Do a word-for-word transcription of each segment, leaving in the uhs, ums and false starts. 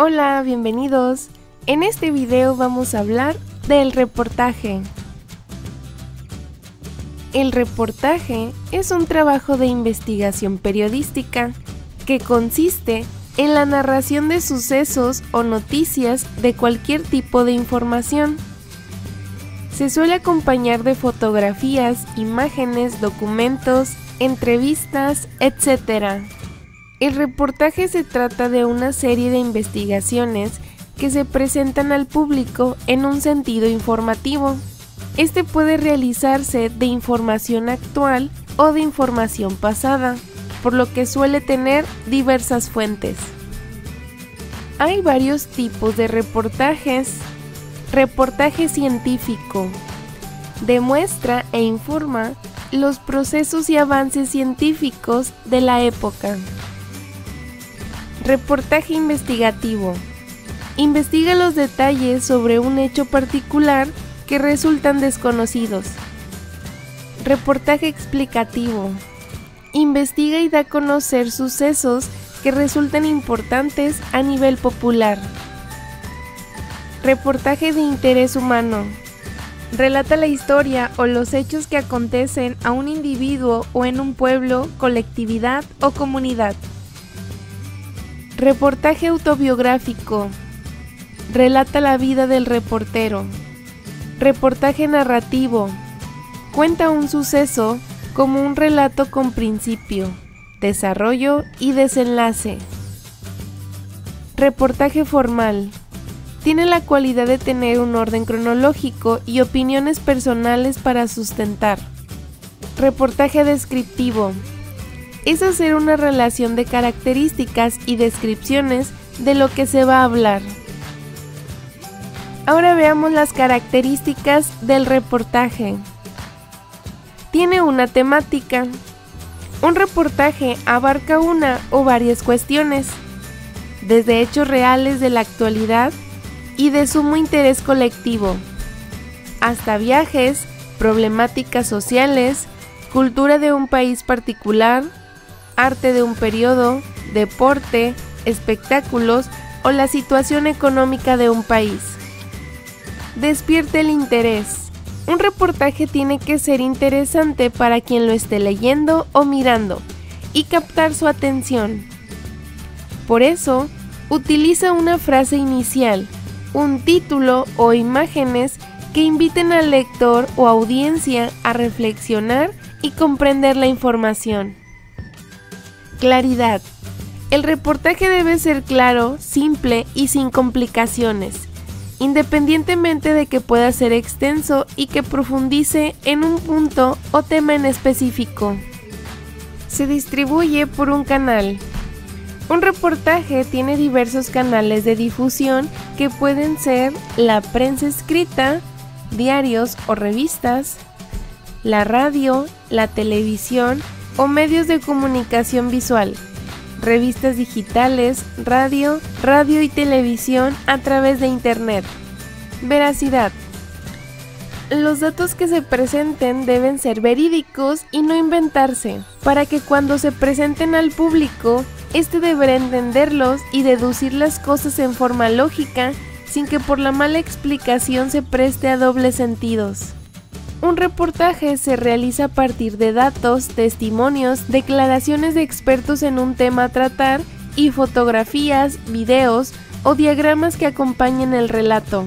Hola, bienvenidos. En este video vamos a hablar del reportaje. El reportaje es un trabajo de investigación periodística que consiste en la narración de sucesos o noticias de cualquier tipo de información. Se suele acompañar de fotografías, imágenes, documentos, entrevistas, etcétera. El reportaje se trata de una serie de investigaciones que se presentan al público en un sentido informativo. Este puede realizarse de información actual o de información pasada, por lo que suele tener diversas fuentes. Hay varios tipos de reportajes. Reportaje científico. Demuestra e informa los procesos y avances científicos de la época. Reportaje investigativo. Investiga los detalles sobre un hecho particular que resultan desconocidos. Reportaje explicativo. Investiga y da a conocer sucesos que resultan importantes a nivel popular. Reportaje de interés humano. Relata la historia o los hechos que acontecen a un individuo o en un pueblo, colectividad o comunidad. Reportaje autobiográfico. Relata la vida del reportero. Reportaje narrativo. Cuenta un suceso como un relato con principio, desarrollo y desenlace. Reportaje formal. Tiene la cualidad de tener un orden cronológico y opiniones personales para sustentar. Reportaje descriptivo. Es hacer una relación de características y descripciones de lo que se va a hablar. Ahora veamos las características del reportaje. Tiene una temática. Un reportaje abarca una o varias cuestiones, desde hechos reales de la actualidad y de sumo interés colectivo, hasta viajes, problemáticas sociales, cultura de un país particular, arte de un periodo, deporte, espectáculos o la situación económica de un país. Despierta el interés. Un reportaje tiene que ser interesante para quien lo esté leyendo o mirando y captar su atención. Por eso, utiliza una frase inicial, un título o imágenes que inviten al lector o audiencia a reflexionar y comprender la información. Claridad. El reportaje debe ser claro, simple y sin complicaciones, independientemente de que pueda ser extenso y que profundice en un punto o tema en específico. Se distribuye por un canal. Un reportaje tiene diversos canales de difusión que pueden ser la prensa escrita, diarios o revistas, la radio, la televisión o medios de comunicación visual. Revistas digitales, radio, radio y televisión a través de Internet. Veracidad. Los datos que se presenten deben ser verídicos y no inventarse, para que cuando se presenten al público, este deberá entenderlos y deducir las cosas en forma lógica, sin que por la mala explicación se preste a dobles sentidos. Un reportaje se realiza a partir de datos, testimonios, declaraciones de expertos en un tema a tratar y fotografías, videos o diagramas que acompañen el relato.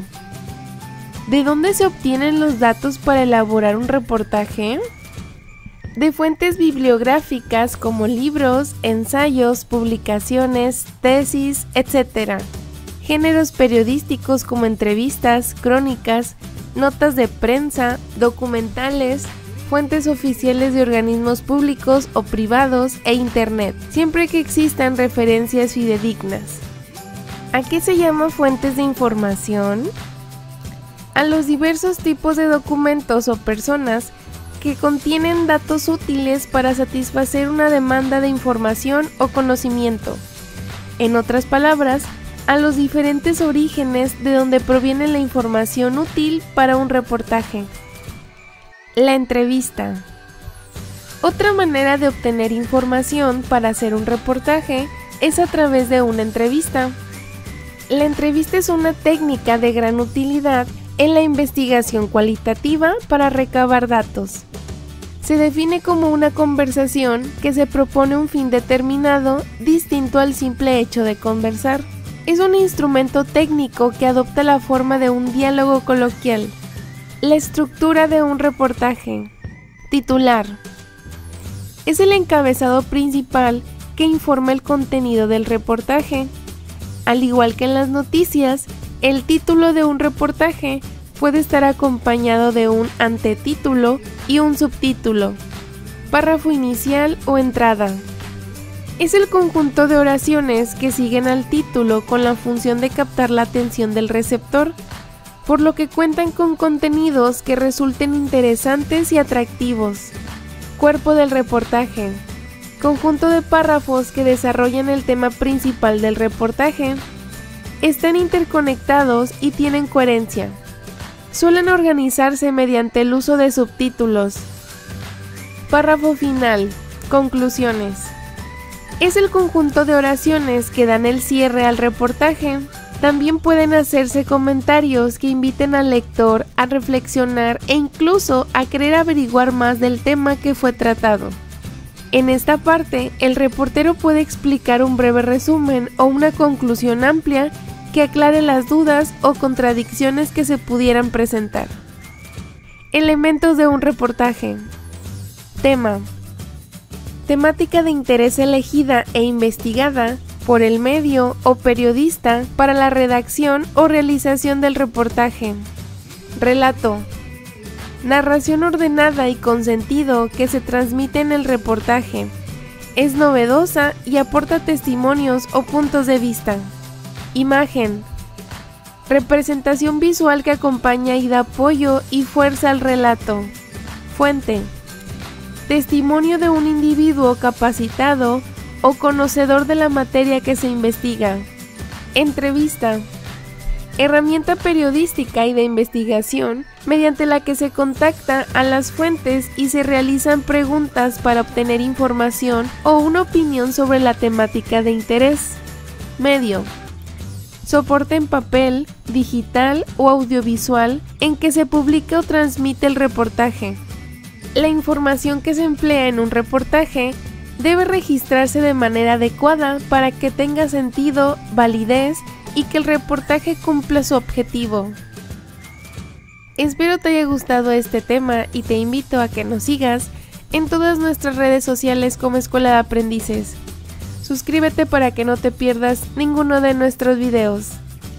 ¿De dónde se obtienen los datos para elaborar un reportaje? De fuentes bibliográficas como libros, ensayos, publicaciones, tesis, etcétera. Géneros periodísticos como entrevistas, crónicas, notas de prensa, documentales, fuentes oficiales de organismos públicos o privados e Internet, siempre que existan referencias fidedignas. ¿A qué se llama fuentes de información? A los diversos tipos de documentos o personas que contienen datos útiles para satisfacer una demanda de información o conocimiento. En otras palabras, a los diferentes orígenes de donde proviene la información útil para un reportaje. La entrevista. Otra manera de obtener información para hacer un reportaje es a través de una entrevista. La entrevista es una técnica de gran utilidad en la investigación cualitativa para recabar datos. Se define como una conversación que se propone un fin determinado distinto al simple hecho de conversar. Es un instrumento técnico que adopta la forma de un diálogo coloquial. La estructura de un reportaje. Titular. Es el encabezado principal que informa el contenido del reportaje. Al igual que en las noticias, el título de un reportaje puede estar acompañado de un antetítulo y un subtítulo, párrafo inicial o entrada. Es el conjunto de oraciones que siguen al título con la función de captar la atención del receptor, por lo que cuentan con contenidos que resulten interesantes y atractivos. Cuerpo del reportaje. Conjunto de párrafos que desarrollan el tema principal del reportaje. Están interconectados y tienen coherencia. Suelen organizarse mediante el uso de subtítulos. Párrafo final. Conclusiones. Es el conjunto de oraciones que dan el cierre al reportaje. También pueden hacerse comentarios que inviten al lector a reflexionar e incluso a querer averiguar más del tema que fue tratado. En esta parte, el reportero puede explicar un breve resumen o una conclusión amplia que aclare las dudas o contradicciones que se pudieran presentar. Elementos de un reportaje. Tema. Temática de interés elegida e investigada por el medio o periodista para la redacción o realización del reportaje. Relato. Narración ordenada y con sentido que se transmite en el reportaje. Es novedosa y aporta testimonios o puntos de vista. Imagen. Representación visual que acompaña y da apoyo y fuerza al relato. Fuente. Testimonio de un individuo capacitado o conocedor de la materia que se investiga. Entrevista. Herramienta periodística y de investigación mediante la que se contacta a las fuentes y se realizan preguntas para obtener información o una opinión sobre la temática de interés. Medio. Soporte en papel, digital o audiovisual en que se publica o transmite el reportaje. La información que se emplea en un reportaje debe registrarse de manera adecuada para que tenga sentido, validez y que el reportaje cumpla su objetivo. Espero te haya gustado este tema y te invito a que nos sigas en todas nuestras redes sociales como Escuela de Aprendices. Suscríbete para que no te pierdas ninguno de nuestros videos.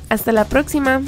Hasta la próxima.